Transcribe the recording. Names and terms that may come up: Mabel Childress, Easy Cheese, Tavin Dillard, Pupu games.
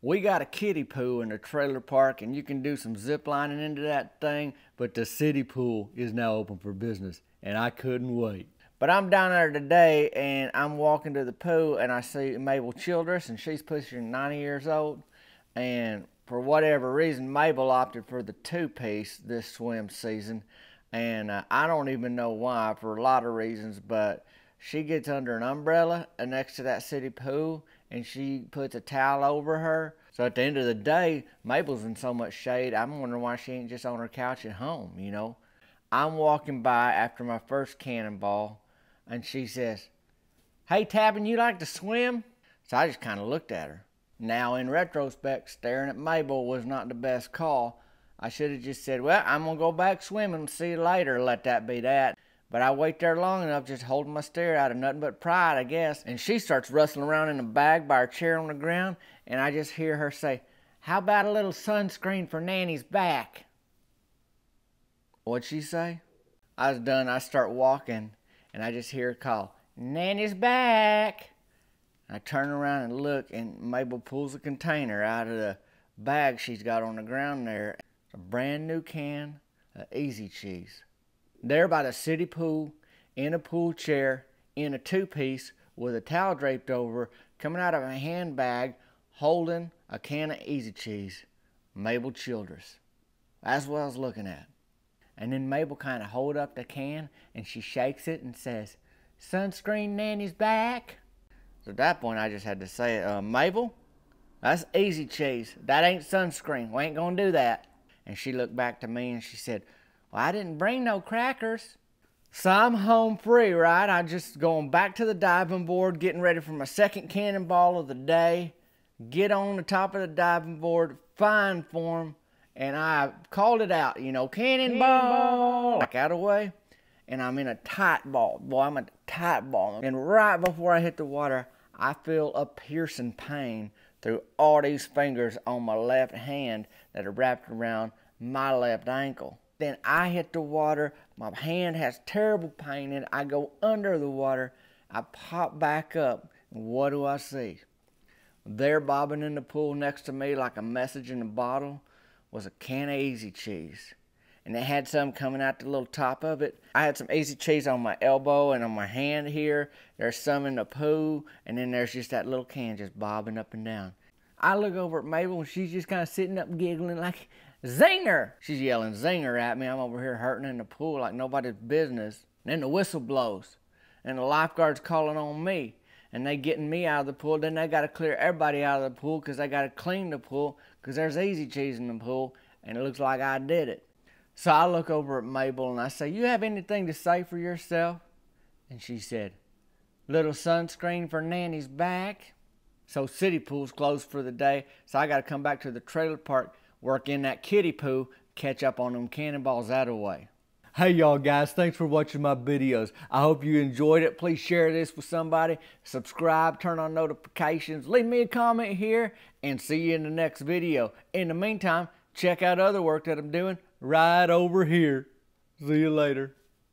We got a kiddie pool in the trailer park and you can do some zip lining into that thing, but the city pool is now open for business and I couldn't wait. But I'm down there today and I'm walking to the pool and I see Mabel Childress and she's pushing 90 years old. And for whatever reason, Mabel opted for the two-piece this swim season. And I don't even know why, for a lot of reasons, but she gets under an umbrella next to that city pool and she puts a towel over her. So at the end of the day, Mabel's in so much shade, I'm wondering why she ain't just on her couch at home, you know. I'm walking by after my first cannonball, and she says, "Hey, Tabin, you like to swim?" So I just kind of looked at her. Now, in retrospect, staring at Mabel was not the best call. I should have just said, "Well, I'm going to go back swimming, see you later," let that be that. But I wait there long enough, just holding my stare out of nothing but pride, I guess. And she starts rustling around in the bag by her chair on the ground, and I just hear her say, "How about a little sunscreen for Nanny's back?" What'd she say? I was done. I start walking, and I just hear her call, "Nanny's back." I turn around and look, and Mabel pulls a container out of the bag she's got on the ground there. A brand new can of Easy Cheese. There by the city pool, in a pool chair, in a two-piece, with a towel draped over, coming out of a handbag, holding a can of Easy Cheese, Mabel Childress. That's what I was looking at. And then Mabel kind of holds up the can, and she shakes it and says, "Sunscreen Nanny's back." So at that point, I just had to say, "Mabel, that's Easy Cheese. That ain't sunscreen. We ain't gonna do that." And she looked back to me and she said, "Well, I didn't bring no crackers." So I'm home free, right? I'm just going back to the diving board, getting ready for my second cannonball of the day. Get on the top of the diving board, fine form, and I called it out, you know, cannonball. Back out of the way, and I'm in a tight ball. Boy, I'm in a tight ball. And right before I hit the water, I feel a piercing pain through all these fingers on my left hand that are wrapped around my left ankle. Then I hit the water, my hand has terrible pain in it, I go under the water, I pop back up, and what do I see? There bobbing in the pool next to me like a message in a bottle was a can of Easy Cheese. And it had some coming out the little top of it. I had some Easy Cheese on my elbow and on my hand here. There's some in the pool, and then there's just that little can just bobbing up and down. I look over at Mabel, and she's just kind of sitting up giggling like, "Zinger!" She's yelling zinger at me. I'm over here hurting in the pool like nobody's business. And then the whistle blows, and the lifeguard's calling on me, and they getting me out of the pool. Then they got to clear everybody out of the pool because they got to clean the pool because there's Easy Cheese in the pool, and it looks like I did it. So I look over at Mabel and I say, "You have anything to say for yourself?" And she said, "Little sunscreen for Nanny's back." So city pool's closed for the day, so I got to come back to the trailer park, work in that kiddie pool, catch up on them cannonballs out of the way. Hey y'all guys, thanks for watching my videos. I hope you enjoyed it. Please share this with somebody, subscribe, turn on notifications, leave me a comment here, and see you in the next video. In the meantime, check out other work that I'm doing right over here. See you later.